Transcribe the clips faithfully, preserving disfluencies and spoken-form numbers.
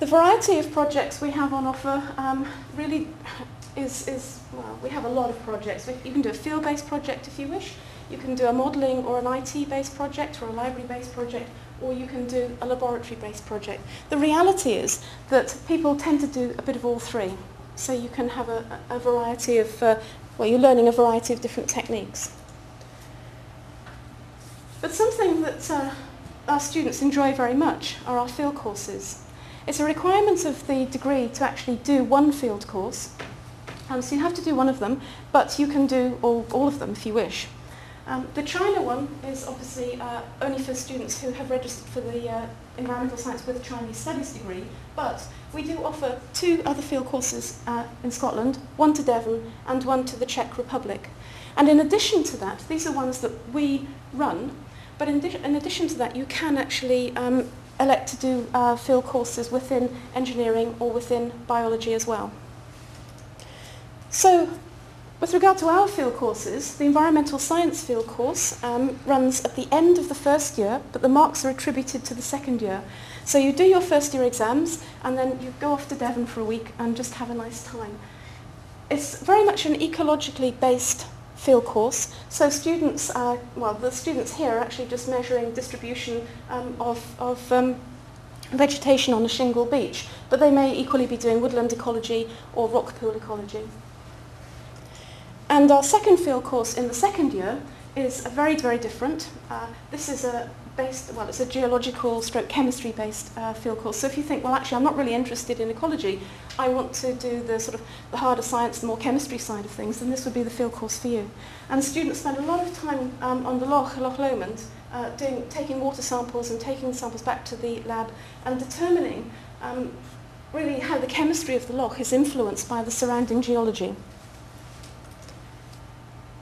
The variety of projects we have on offer um, really is, is, well, we have a lot of projects. You can do a field-based project if you wish, you can do a modelling or an I T-based project or a library-based project, or you can do a laboratory-based project. The reality is that people tend to do a bit of all three, so you can have a, a variety of, uh, well, you're learning a variety of different techniques. But something that uh, our students enjoy very much are our field courses. It's a requirement of the degree to actually do one field course, um, so you have to do one of them, but you can do all, all of them if you wish. Um, the China one is obviously uh, only for students who have registered for the uh, Environmental Science with Chinese Studies degree, but we do offer two other field courses uh, in Scotland, one to Devon and one to the Czech Republic. And in addition to that, these are ones that we run, but in, in addition to that you can actually um, elect to do uh, field courses within engineering or within biology as well. So, with regard to our field courses, the environmental science field course um, runs at the end of the first year, but the marks are attributed to the second year. So you do your first year exams and then you go off to Devon for a week and just have a nice time. It's very much an ecologically based field course, so students, uh, well, the students here are actually just measuring distribution um, of, of um, vegetation on a shingle beach, but they may equally be doing woodland ecology or rock pool ecology. And our second field course in the second year is a very, very different. Uh, this is a based, well, it's a geological stroke chemistry based uh, field course. So if you think, well, actually I'm not really interested in ecology, I want to do the sort of the harder science, the more chemistry side of things, then this would be the field course for you. And students spend a lot of time um, on the Loch, Loch Lomond, uh, doing, taking water samples and taking samples back to the lab and determining um, really how the chemistry of the Loch is influenced by the surrounding geology.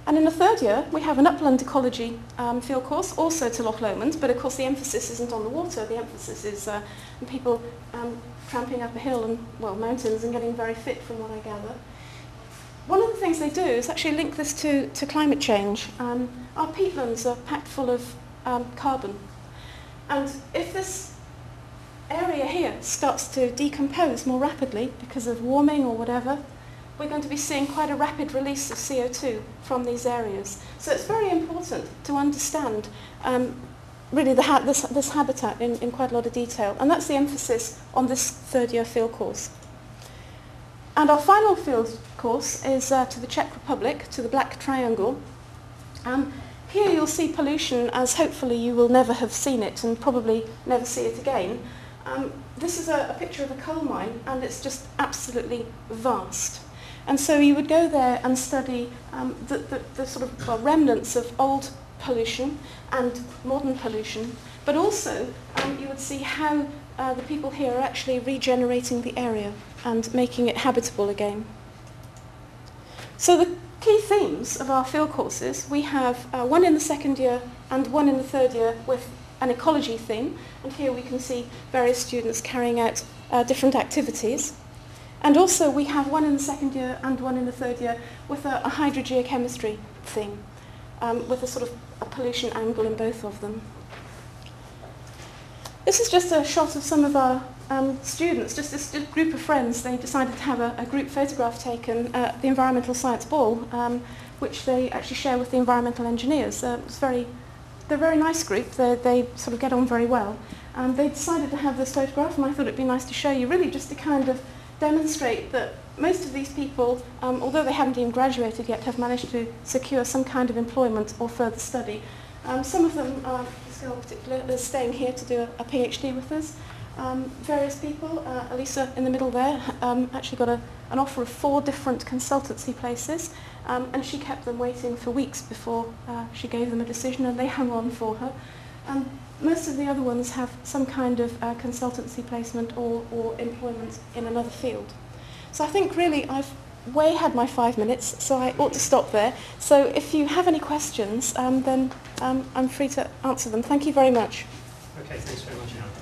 And in the third year, we have an upland ecology um, field course, also to Loch Lomond, but of course the emphasis isn't on the water, the emphasis is uh, on people um, tramping up a hill and, well, mountains and getting very fit from what I gather. One of the things they do is actually link this to, to climate change. Um, our peatlands are packed full of um, carbon, and if this area here starts to decompose more rapidly because of warming or whatever, we're going to be seeing quite a rapid release of C O two from these areas. So it's very important to understand um, really the ha this, this habitat in, in quite a lot of detail, and that's the emphasis on this third year field course. And our final field course is uh, to the Czech Republic, to the Black Triangle. Um, here you'll see pollution as hopefully you will never have seen it and probably never see it again. Um, this is a, a picture of a coal mine, and it's just absolutely vast. And so you would go there and study um, the, the, the sort of well, remnants of old pollution and modern pollution, but also um, you would see how uh, the people here are actually regenerating the area and making it habitable again. So the key themes of our field courses, we have uh, one in the second year and one in the third year with an ecology theme, and here we can see various students carrying out uh, different activities. And also we have one in the second year and one in the third year with a, a hydrogeochemistry theme, um, with a sort of a pollution angle in both of them. This is just a shot of some of our um, students, just this group of friends. They decided to have a, a group photograph taken at the Environmental Science Ball, um, which they actually share with the environmental engineers. Uh, it's very, they're a very nice group, they're, they sort of get on very well. Um, they decided to have this photograph, and I thought it'd be nice to show you, really just to kind of demonstrate that most of these people, um, although they haven't even graduated yet, have managed to secure some kind of employment or further study. Um, some of them are, this girl in particular, is staying here to do a, a PhD with us. Um, various people, uh, Elisa in the middle there, um, actually got a, an offer of four different consultancy places, um, and she kept them waiting for weeks before uh, she gave them a decision, and they hung on for her. Um, Most of the other ones have some kind of uh, consultancy placement or, or employment in another field. So I think really I've way had my five minutes, so I ought to stop there. So if you have any questions, um, then um, I'm free to answer them. Thank you very much. Okay, thanks very much, Anna.